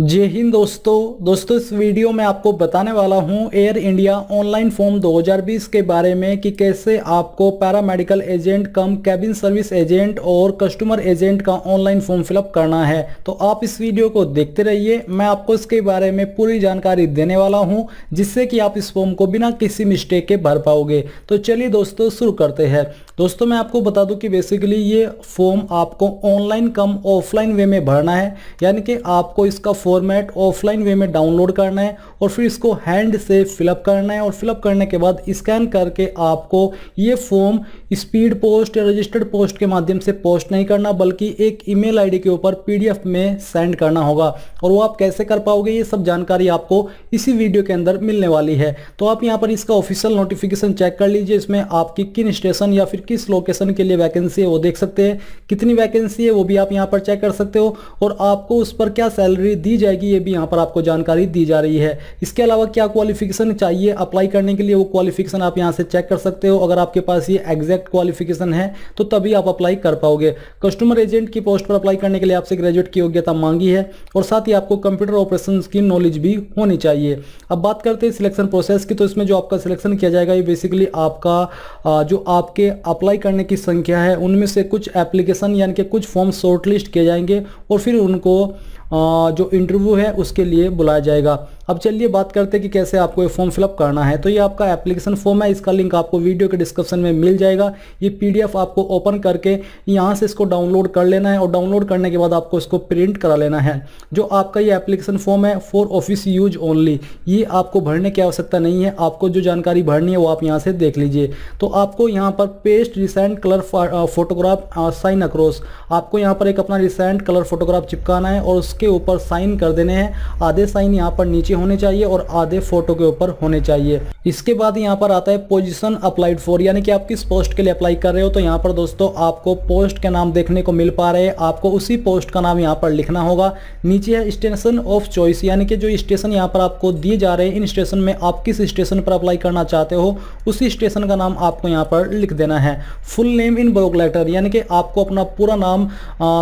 जय हिंद दोस्तों इस वीडियो में आपको बताने वाला हूं एयर इंडिया ऑनलाइन फॉर्म 2020 के बारे में कि कैसे आपको paramedical agent cum cabin service agent और कस्टमर एजेंट का ऑनलाइन फॉर्म फिलअप करना है। तो आप इस वीडियो को देखते रहिए, मैं आपको इसके बारे में पूरी जानकारी देने वाला हूं जिससे कि आप इस फॉर्म को बिना किसी मिस्टेक के भर पाओगे। तो चलिए दोस्तों शुरू करते हैं। दोस्तों मैं आपको बता दूं कि बेसिकली ये फॉर्म आपको ऑनलाइन कम ऑफलाइन वे में भरना है, यानी कि आपको इसका फॉर्मेट ऑफलाइन वे में डाउनलोड करना है और फिर इसको हैंड से फिलअप करना है और फिलअप करने के बाद स्कैन करके आपको ये फॉर्म स्पीड पोस्ट या रजिस्टर्ड पोस्ट के माध्यम से पोस्ट नहीं करना बल्कि एक ईमेल आईडी के ऊपर पीडीएफ में सेंड करना होगा। और वो आप कैसे कर पाओगे ये सब जानकारी आपको इसी वीडियो के अंदर मिलने वाली है। तो आप यहाँ पर इसका ऑफिशियल नोटिफिकेशन चेक कर लीजिए, इसमें आपकी किन स्टेशन या फिर किस लोकेशन के लिए वैकेंसी है वो देख सकते हैं, कितनी वैकेंसी है वो भी आप यहाँ पर चेक कर सकते हो और आपको उस पर क्या सैलरी दी जाएगी ये भी यहाँ पर आपको जानकारी दी जा रही है। इसके अलावा क्या क्वालिफिकेशन चाहिए अप्लाई करने के लिए वो क्वालिफिकेशन आप यहाँ से चेक कर सकते हो। अगर आपके पास ये एग्जैक्ट क्वालिफिकेशन है तो तभी आप अप्लाई कर पाओगे। कस्टमर एजेंट की पोस्ट पर अप्लाई करने के लिए आपसे ग्रेजुएट की योग्यता मांगी है और साथ ही आपको कंप्यूटर ऑपरेशन की नॉलेज भी होनी चाहिए। अब बात करते हैं सिलेक्शन प्रोसेस की, तो इसमें जो आपका सिलेक्शन किया जाएगा ये बेसिकली आपका जो आपके अप्लाई करने की संख्या है उनमें से कुछ एप्लीकेशन यानी कि कुछ फॉर्म शॉर्टलिस्ट किए जाएंगे और फिर उनको जो इंटरव्यू है उसके लिए बुलाया जाएगा। अब चलिए बात करते हैं कि कैसे आपको ये फॉर्म फिलअप करना है। तो ये आपका एप्लीकेशन फॉर्म है, इसका लिंक आपको वीडियो के डिस्क्रिप्शन में मिल जाएगा। ये पीडीएफ आपको ओपन करके यहाँ से इसको डाउनलोड कर लेना है और डाउनलोड करने के बाद आपको इसको प्रिंट करा लेना है। जो आपका ये एप्लीकेशन फॉर्म है फॉर ऑफिस यूज ओनली, ये आपको भरने की आवश्यकता नहीं है। आपको जो जानकारी भरनी है वो आप यहाँ से देख लीजिए। तो आपको यहाँ पर paste recent colour photograph sign across, आपको यहाँ पर एक अपना रिसेंट कलर फोटोग्राफ चिपकाना है और उसके ऊपर साइन कर देने हैं। आधे साइन यहाँ पर नीचे होने चाहिए और आधे फोटो के ऊपर होने चाहिए। इसके बाद यहाँ पर आता है पोजीशन अप्लाइड फॉर, यानी कि आप किस पोस्ट के लिए अप्लाई कर रहे हो। तो यहाँ पर दोस्तों आपको पोस्ट के नाम देखने को मिल पा रहे हैं, आपको उसी पोस्ट का नाम यहाँ पर लिखना होगा। नीचे है स्टेशन ऑफ चॉइस, यानी कि जो स्टेशन यहाँ पर आपको दिए जा रहे हैं इन स्टेशन में आप किस स्टेशन पर अप्लाई करना चाहते हो उसी स्टेशन का नाम आपको यहाँ पर लिख देना है। Full name in block letter, यानी कि आपको अपना पूरा नाम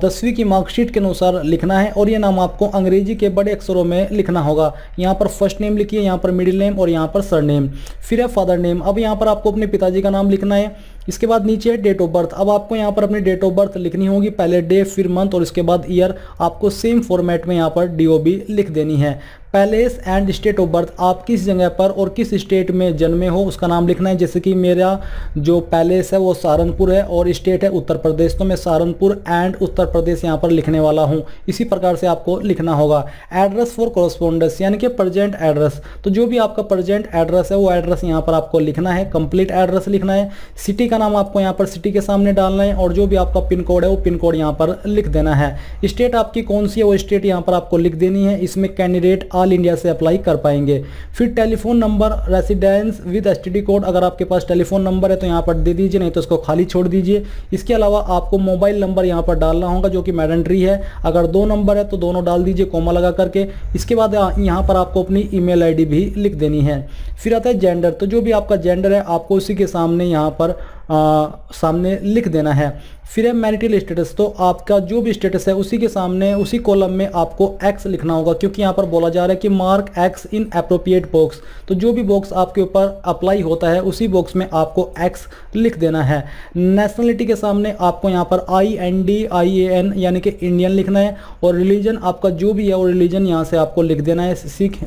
10वीं की मार्कशीट के अनुसार लिखना है और ये नाम आपको अंग्रेजी के बड़े अक्षरों में लिखना होगा। यहाँ पर फर्स्ट नेम लिखिए, यहाँ पर मिडिल नेम और यहाँ पर सर नेम। फिर है फादर नेम, अब यहाँ पर आपको अपने पिताजी का नाम लिखना है। इसके बाद नीचे है डेट ऑफ बर्थ, अब आपको यहाँ पर अपनी डेट ऑफ बर्थ लिखनी होगी, पहले डे फिर मंथ और इसके बाद ईयर। आपको सेम फॉर्मेट में यहाँ पर DOB लिख देनी है। Place and state of birth, आप किस जगह पर और किस स्टेट में जन्मे हो उसका नाम लिखना है। जैसे कि मेरा जो पैलेस है वो सहारनपुर है और स्टेट है उत्तर प्रदेश, तो मैं सहारनपुर एंड उत्तर प्रदेश यहाँ पर लिखने वाला हूँ। इसी प्रकार से आपको लिखना होगा। एड्रेस फॉर कॉरस्पॉन्डेंस, यानी कि प्रजेंट एड्रेस, तो जो भी आपका प्रजेंट एड्रेस है वो एड्रेस यहाँ पर आपको लिखना है, कंप्लीट एड्रेस लिखना है। सिटी का नाम आपको यहाँ पर सिटी के सामने डालना है और जो भी आपका पिन कोड है वो पिन कोड यहाँ पर लिख देना है। स्टेट आपकी कौन सी है वो स्टेट यहाँ पर आपको लिख देनी है, इसमें कैंडिडेट ऑल इंडिया से अप्लाई कर पाएंगे। फिर telephone number, residence with STD code, अगर आपके पास टेलीफोन नंबर है तो यहाँ पर दे दीजिए, नहीं तो इसको खाली छोड़ दीजिए। इसके अलावा आपको मोबाइल नंबर यहाँ पर डालना होगा जो कि मैडेंट्री है, अगर दो नंबर है तो दोनों डाल दीजिए कोमा लगा करके। इसके बाद यहाँ पर आपको अपनी ईमेल आईडी भी लिख देनी है। फिर आता है जेंडर, तो जो भी आपका जेंडर है आपको उसी के सामने यहाँ पर सामने लिख देना है। फिर है मैरिटल स्टेटस, तो आपका जो भी स्टेटस है उसी के सामने उसी कॉलम में आपको X लिखना होगा, क्योंकि यहाँ पर बोला जा रहा है कि mark X in appropriate box, तो जो भी बॉक्स आपके ऊपर अप्लाई होता है उसी बॉक्स में आपको X लिख देना है। नेशनलिटी के सामने आपको यहाँ पर INDIAN यानी कि इंडियन लिखना है और रिलीजन आपका जो भी है वो रिलीजन यहाँ से आपको लिख देना है, सिख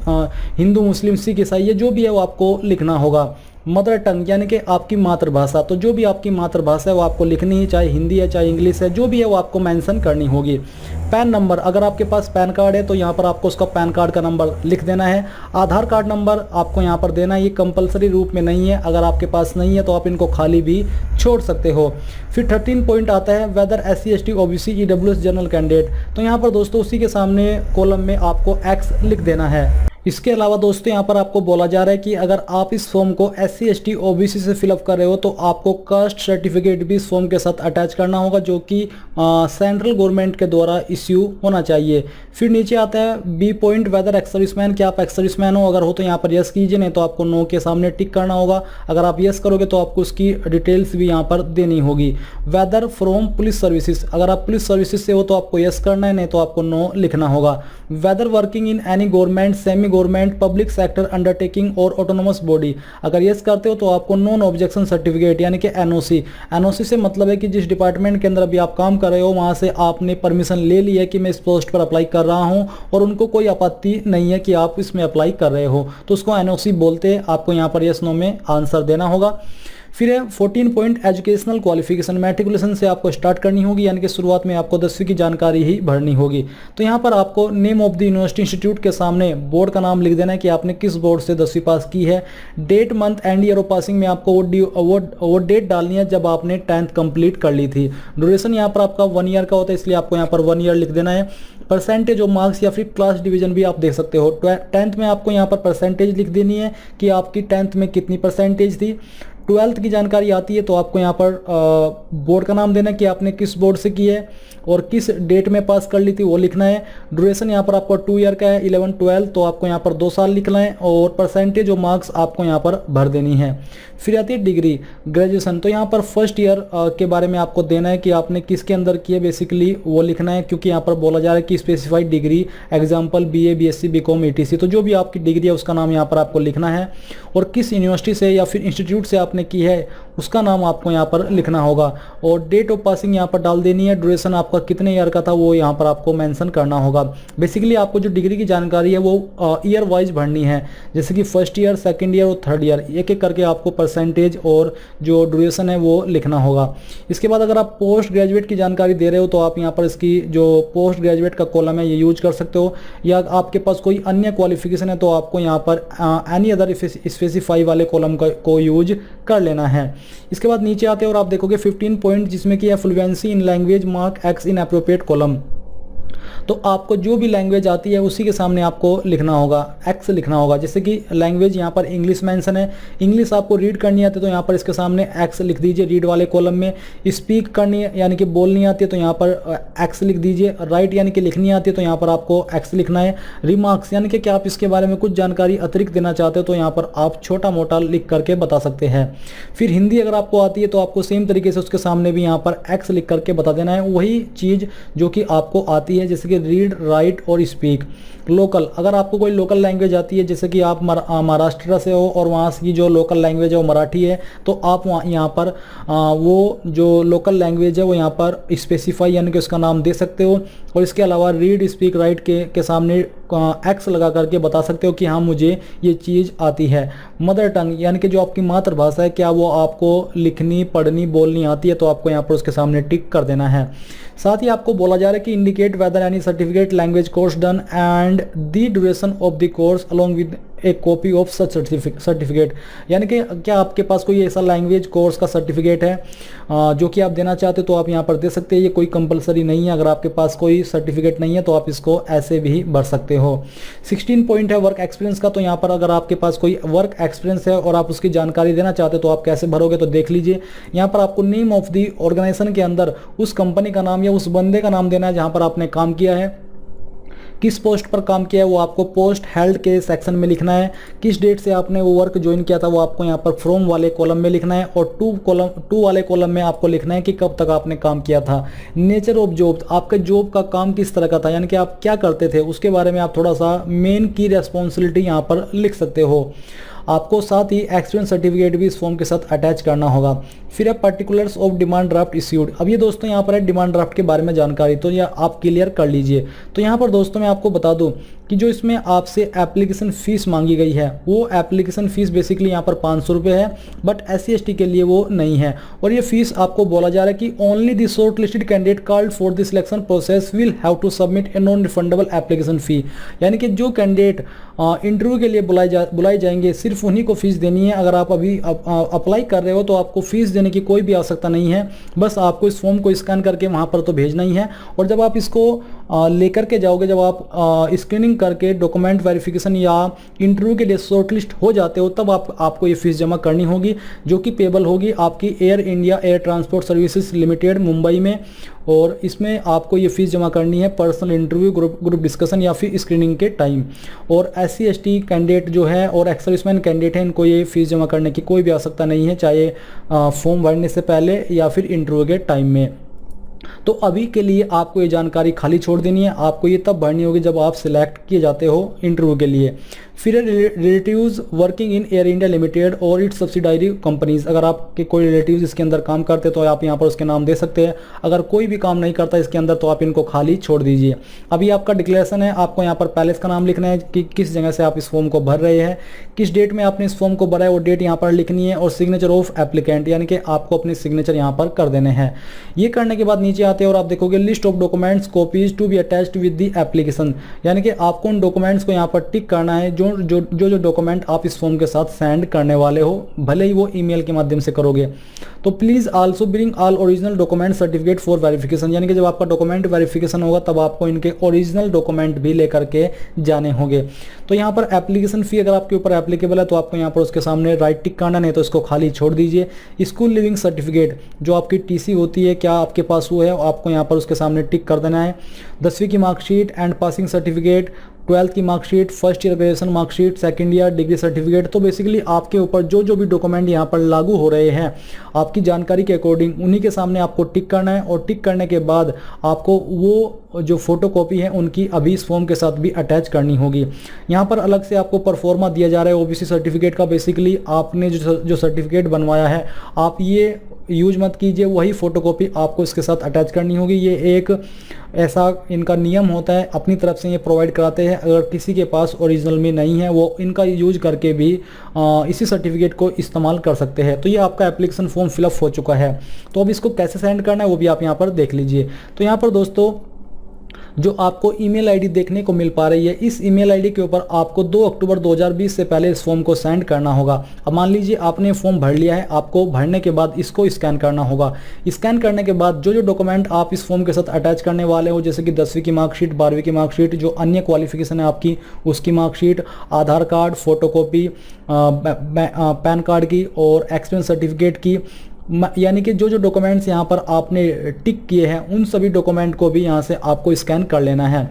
हिंदू मुस्लिम सिख ईसाई ये जो भी है वो आपको लिखना होगा। मदर टंग यानी कि आपकी मातृभाषा, तो जो भी आपकी मातृभाषा है वो आपको लिखनी है, चाहे हिंदी है चाहे इंग्लिश है जो भी है वो आपको मेंशन करनी होगी। पैन नंबर, अगर आपके पास पैन कार्ड है तो यहाँ पर आपको उसका पैन कार्ड का नंबर लिख देना है। आधार कार्ड नंबर आपको यहाँ पर देना है, ये कंपलसरी रूप में नहीं है, अगर आपके पास नहीं है तो आप इनको खाली भी छोड़ सकते हो। फिर 13 पॉइंट आता है whether SC ST OBC EWS general candidate, तो यहाँ पर दोस्तों उसी के सामने कॉलम में आपको X लिख देना है। इसके अलावा दोस्तों यहाँ पर आपको बोला जा रहा है कि अगर आप इस फॉर्म को SC ST OBC से फिलअप कर रहे हो तो आपको कास्ट सर्टिफिकेट भी इस फॉर्म के साथ अटैच करना होगा जो कि सेंट्रल गवर्नमेंट के द्वारा इश्यू होना चाहिए। फिर नीचे आता है B point whether ex serviceman, क्या आप एक्स सर्विसमैन हो, अगर हो तो यहाँ पर यस कीजिए, नहीं तो आपको नो के सामने टिक करना होगा। अगर आप यस करोगे तो आपको उसकी डिटेल्स भी यहाँ पर देनी होगी। वेदर फ्रॉम पुलिस सर्विसेज, अगर आप पुलिस सर्विसेज से हो तो आपको यस करना है, नहीं तो आपको नो लिखना होगा। whether working in any government, semi government, public sector undertaking or autonomous body। अगर यस करते हो तो आपको नॉन ऑब्जेक्शन सर्टिफिकेट यानी कि एनओसी, एनओसी से मतलब है कि जिस डिपार्टमेंट के अंदर अभी आप काम कर रहे हो वहाँ से आपने परमिशन ले ली है कि मैं इस पोस्ट पर अप्लाई कर रहा हूँ और उनको कोई आपत्ति नहीं है कि आप इसमें अप्लाई कर रहे हो, तो उसको एनओसी बोलते हैं। आपको यहाँ पर यस नो में आंसर देना होगा। फिर है 14 पॉइंट एजुकेशनल क्वालिफिकेशन, मैट्रिकुलेशन से आपको स्टार्ट करनी होगी यानी कि शुरुआत में आपको 10वीं की जानकारी ही भरनी होगी। तो यहाँ पर आपको name of the university institute के सामने बोर्ड का नाम लिख देना है कि आपने किस बोर्ड से 10वीं पास की है। Date month and year of passing में आपको वो डेट डालनी है जब आपने 10th कंप्लीट कर ली थी। ड्यूरेशन यहाँ पर आपका 1 ईयर का होता है इसलिए आपको यहाँ पर 1 ईयर लिख देना है। परसेंटेज ऑफ मार्क्स या फिर क्लास डिवीजन भी आप देख सकते हो। 10th में आपको यहाँ पर परसेंटेज लिख देनी है कि आपकी 10th में कितनी परसेंटेज थी। 12th की जानकारी आती है तो आपको यहाँ पर बोर्ड का नाम देना है कि आपने किस बोर्ड से की है और किस डेट में पास कर ली थी वो लिखना है। ड्यूरेशन यहाँ पर आपको 2 ईयर का है 11-12 तो आपको यहाँ पर 2 साल लिखना है और परसेंटेज और मार्क्स आपको यहाँ पर भर देनी है। फिर आती है डिग्री ग्रेजुएशन, तो यहाँ पर फर्स्ट ईयर के बारे में आपको देना है कि आपने किसके अंदर की है बेसिकली वो लिखना है, क्योंकि यहाँ पर बोला जा रहा है कि specified degree example BA BSc BCom ATC, तो जो भी आपकी डिग्री है उसका नाम यहाँ पर आपको लिखना है और किस यूनिवर्सिटी से या फिर इंस्टीट्यूट से ने की है उसका नाम आपको यहाँ पर लिखना होगा और डेट ऑफ पासिंग यहाँ पर डाल देनी है। ड्यूरेशन आपका कितने ईयर का था वो यहाँ पर आपको मेंशन करना होगा। बेसिकली आपको जो डिग्री की जानकारी है वो ईयर वाइज भरनी है, जैसे कि फर्स्ट ईयर, सेकंड ईयर और थर्ड ईयर, एक एक करके आपको परसेंटेज और जो ड्यूरेशन है वो लिखना होगा। इसके बाद अगर आप पोस्ट ग्रेजुएट की जानकारी दे रहे हो तो आप यहाँ पर इसकी जो पोस्ट ग्रेजुएट का कॉलम है ये यूज कर सकते हो, या आपके पास कोई अन्य क्वालिफिकेशन है तो आपको यहाँ पर एनी अदर स्पेसिफाई वाले कॉलम को यूज कर लेना है। इसके बाद नीचे आते हैं और आप देखोगे 15 पॉइंट जिसमें कि fluency in language mark X in appropriate column, तो आपको जो भी लैंग्वेज आती है उसी के सामने आपको लिखना होगा, एक्स लिखना होगा। जैसे कि लैंग्वेज यहाँ पर इंग्लिश मेंशन है, इंग्लिश आपको रीड करनी आती है तो यहाँ पर इसके सामने एक्स लिख दीजिए। रीड वाले कॉलम में स्पीक करनी यानी कि बोलनी आती है तो यहाँ पर एक्स लिख दीजिए। राइट यानी कि लिखनी आती है तो यहाँ पर आपको एक्स लिखना है। रिमार्क्स यानी कि आप इसके बारे में कुछ जानकारी अतिरिक्त देना चाहते हो तो यहाँ पर आप छोटा मोटा लिख करके बता सकते हैं। फिर हिंदी अगर आपको आती है तो आपको सेम तरीके से उसके सामने भी यहाँ पर एक्स लिख करके बता देना है वही चीज़ जो कि आपको आती है, जैसे कि रीड, राइट और स्पीक। लोकल अगर आपको कोई लोकल लैंग्वेज आती है, जैसे कि आप महाराष्ट्र से हो और वहाँ की जो लोकल लैंग्वेज है वो मराठी है, तो आप यहाँ पर वो जो लोकल लैंग्वेज है वो यहाँ पर स्पेसिफाई यानी कि उसका नाम दे सकते हो। और इसके अलावा रीड, स्पीक, राइट के सामने एक्स लगा करके बता सकते हो कि हाँ मुझे ये चीज़ आती है। मदर टंग यानी कि जो आपकी मातृभाषा है क्या वो आपको लिखनी, पढ़नी, बोलनी आती है, तो आपको यहाँ पर उसके सामने टिक कर देना है। साथ ही आपको बोला जा रहा है कि indicate whether any certificate language course done and the duration of the course along with a copy of such certificate, यानी कि क्या आपके पास कोई ऐसा लैंग्वेज कोर्स का सर्टिफिकेट है जो कि आप देना चाहते हो तो आप यहाँ पर दे सकते हैं। ये कोई कंपलसरी नहीं है, अगर आपके पास कोई सर्टिफिकेट नहीं है तो आप इसको ऐसे भी भर सकते हो। 16 पॉइंट है वर्क एक्सपीरियंस का, तो यहाँ पर अगर आपके पास कोई वर्क एक्सपीरियंस है और आप उसकी जानकारी देना चाहते हो तो आप कैसे भरोगे तो देख लीजिए। यहाँ पर आपको नेम ऑफ दी ऑर्गेनाइजेशन के अंदर उस कंपनी का नाम या उस बंदे का नाम देना है जहाँ पर आपने काम किया है। किस पोस्ट पर काम किया है वो आपको पोस्ट हेल्ड के सेक्शन में लिखना है। किस डेट से आपने वो वर्क ज्वाइन किया था वो आपको यहाँ पर फ्रॉम वाले कॉलम में लिखना है और टू वाले कॉलम में आपको लिखना है कि कब तक आपने काम किया था। नेचर ऑफ जॉब, आपके जॉब का काम किस तरह का था यानी कि आप क्या करते थे उसके बारे में आप थोड़ा सा मेन की रेस्पॉन्सिबिलिटी यहाँ पर लिख सकते हो। आपको साथ ही एक्सपीरियंस सर्टिफिकेट भी इस फॉर्म के साथ अटैच करना होगा। फिर है particulars of demand draft issued, अब ये दोस्तों यहाँ पर है डिमांड ड्राफ्ट के बारे में जानकारी, तो यह आप क्लियर कर लीजिए। तो यहाँ पर दोस्तों मैं आपको बता दूँ कि जो इसमें आपसे एप्लीकेशन फ़ीस मांगी गई है वो एप्लीकेशन फ़ीस बेसिकली यहाँ पर 500 रुपये है, बट SC ST के लिए वो नहीं है। और ये फ़ीस आपको बोला जा रहा है कि only the short listed candidate called for the selection process will have to submit a non refundable application fee, यानी कि जो कैंडिडेट इंटरव्यू के लिए बुलाए जाएंगे सिर्फ उन्हीं को फ़ीस देनी है। अगर आप अभी अप्लाई कर रहे हो तो आपको फ़ीस देने की कोई भी आवश्यकता नहीं है, बस आपको इस फॉर्म को स्कैन करके वहाँ पर तो भेजना ही है। और जब आप इसको लेकर के जाओगे, जब आप स्क्रीनिंग करके डॉक्यूमेंट वेरिफिकेशन या इंटरव्यू के लिए शॉर्टलिस्ट हो जाते हो तब आपको ये फीस जमा करनी होगी, जो कि पेबल होगी आपकी Air India air transport services limited Mumbai में। और इसमें आपको ये फ़ीस जमा करनी है पर्सनल इंटरव्यू, ग्रुप डिस्कशन या फिर स्क्रीनिंग के टाइम। और SC ST कैंडिडेट जो है और एक्स सर्विसमैन कैंडिडेट हैं, इनको ये फ़ीस जमा करने की कोई भी आवश्यकता नहीं है, चाहे फॉर्म भरने से पहले या फिर इंटरव्यू के टाइम में। तो अभी के लिए आपको ये जानकारी खाली छोड़ देनी है। आपको ये तब भरनी होगी जब आप सिलेक्ट किए जाते हो इंटरव्यू के लिए। फिर relatives working in Air India limited और इट्स सब्सिडायरी कंपनीज, अगर आपके कोई रिलेटिव्स इसके अंदर काम करते तो आप यहाँ पर उसके नाम दे सकते हैं। अगर कोई भी काम नहीं करता इसके अंदर तो आप इनको खाली छोड़ दीजिए। अभी आपका डिक्लेरेशन है, आपको यहाँ पर पैलेस का नाम लिखना है कि किस जगह से आप इस फॉर्म को भर रहे हैं, किस डेट में आपने इस फॉर्म को भरा है वो डेट यहाँ पर लिखनी है, और सिग्नेचर ऑफ एप्लीकेंट यानी कि आपको अपने सिग्नेचर यहाँ पर कर देने हैं। ये करने के बाद नीचे आते हैं और आप देखोगे list of documents copies to be attached with the application, यानी कि आपको उन डॉक्यूमेंट्स को यहाँ पर टिक करना है जो डॉक्यूमेंट आप इस फॉर्म के साथ सेंड करने वाले हो, भले ही वो ईमेल के माध्यम से करोगे। तो please also bring all original document certificate for verification, यानी कि जब आपका डॉक्यूमेंट वेरिफिकेशन होगा तब आपको इनके ओरिजिनल डॉक्यूमेंट भी लेकर के जाने होंगे। तो यहाँ पर एप्लीकेशन फ़ी अगर आपके ऊपर एप्लीकेबल है तो आपको यहाँ पर उसके सामने राइट टिक करना, नहीं तो इसको खाली छोड़ दीजिए। स्कूल लिविंग सर्टिफिकेट जो आपकी टीसी होती है क्या आपके पास वो है, आपको यहाँ पर उसके सामने टिक कर देना है। 10वीं की marksheet and passing certificate, 12th की marksheet, first year graduation marksheet, second year degree certificate. तो बेसिकली आपके ऊपर जो भी डॉक्यूमेंट यहाँ पर लागू हो रहे हैं आपकी जानकारी के अकॉर्डिंग उन्हीं के सामने आपको टिक करना है, और टिक करने के बाद आपको वो जो फोटोकॉपी है उनकी अभी इस फॉर्म के साथ भी अटैच करनी होगी। यहाँ पर अलग से आपको परफॉर्मा दिया जा रहा है ओबीसी सर्टिफिकेट का। बेसिकली आपने जो सर्टिफिकेट बनवाया है आप ये यूज मत कीजिए, वही फोटोकॉपी आपको इसके साथ अटैच करनी होगी। ये एक ऐसा इनका नियम होता है, अपनी तरफ से ये प्रोवाइड कराते हैं। अगर किसी के पास ओरिजिनल में नहीं है वो इनका यूज करके भी इसी सर्टिफिकेट को इस्तेमाल कर सकते हैं। तो ये आपका एप्लीकेशन फॉर्म फिलअप हो चुका है, तो अब इसको कैसे सेंड करना है वो भी आप यहाँ पर देख लीजिए। तो यहाँ पर दोस्तों जो आपको ईमेल आईडी देखने को मिल पा रही है, इस ईमेल आईडी के ऊपर आपको 2 अक्टूबर 2020 से पहले इस फॉर्म को सेंड करना होगा। अब मान लीजिए आपने फॉर्म भर लिया है, आपको भरने के बाद इसको स्कैन करना होगा। स्कैन करने के बाद जो डॉक्यूमेंट आप इस फॉर्म के साथ अटैच करने वाले हो, जैसे कि 10वीं की मार्कशीट, 12वीं की मार्कशीट, जो अन्य क्वालिफिकेशन है आपकी उसकी marksheet, Aadhaar card, photocopy pan card की और एक्सपीरियंस सर्टिफिकेट की, यानी कि जो डॉक्यूमेंट्स यहाँ पर आपने टिक किए हैं उन सभी डॉक्यूमेंट को भी यहाँ से आपको स्कैन कर लेना है।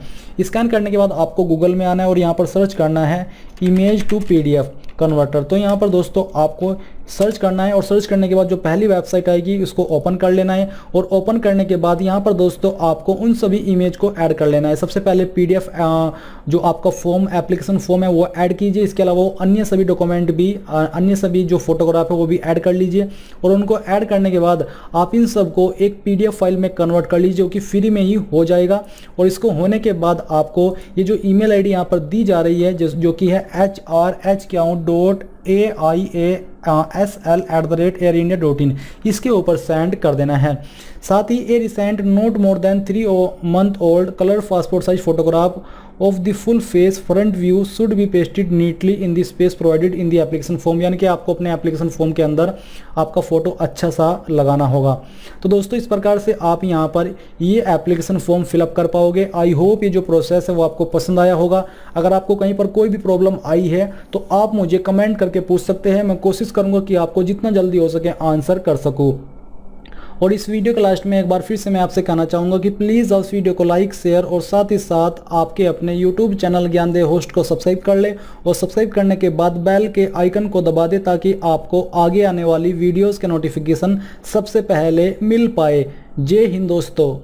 स्कैन करने के बाद आपको गूगल में आना है और यहाँ पर सर्च करना है इमेज टू पीडीएफ कन्वर्टर। तो यहाँ पर दोस्तों आपको सर्च करना है और सर्च करने के बाद जो पहली वेबसाइट आएगी उसको ओपन कर लेना है, और ओपन करने के बाद यहाँ पर दोस्तों आपको उन सभी इमेज को ऐड कर लेना है। सबसे पहले पीडीएफ जो आपका फॉर्म एप्लीकेशन फॉर्म है वो ऐड कीजिए, इसके अलावा अन्य सभी डॉक्यूमेंट भी, अन्य सभी जो फोटोग्राफ है वो भी ऐड कर लीजिए, और उनको ऐड करने के बाद आप इन सबको एक पीडीएफ फाइल में कन्वर्ट कर लीजिए जो कि फ्री में ही हो जाएगा। और इसको होने के बाद आपको ये जो ईमेल आईडी यहाँ पर दी जा रही है जो कि है hrhq.aiasl@airindia.in, इसके ऊपर सेंड कर देना है। साथ ही a recent not more than 3 month old colour passport size photograph of the full face front view should be pasted neatly in the space provided in the application form, यानी कि आपको अपने एप्लीकेशन फॉर्म के अंदर आपका photo अच्छा सा लगाना होगा। तो दोस्तों इस प्रकार से आप यहाँ पर ये एप्लीकेशन फॉर्म फिलअप कर पाओगे। आई होप ये जो प्रोसेस है वो आपको पसंद आया होगा। अगर आपको कहीं पर कोई भी प्रॉब्लम आई है तो आप मुझे कमेंट करके पूछ सकते हैं, मैं कोशिश करूँगा कि आपको जितना जल्दी हो सके आंसर कर सकूँ। और इस वीडियो के लास्ट में एक बार फिर से मैं आपसे कहना चाहूँगा कि प्लीज़ उस वीडियो को लाइक, शेयर और साथ ही साथ आपके अपने YouTube चैनल ज्ञानदेव होस्ट को सब्सक्राइब कर ले, और सब्सक्राइब करने के बाद बेल के आइकन को दबा दे ताकि आपको आगे आने वाली वीडियोज़ के नोटिफिकेशन सबसे पहले मिल पाए। जय हिंद दोस्तों।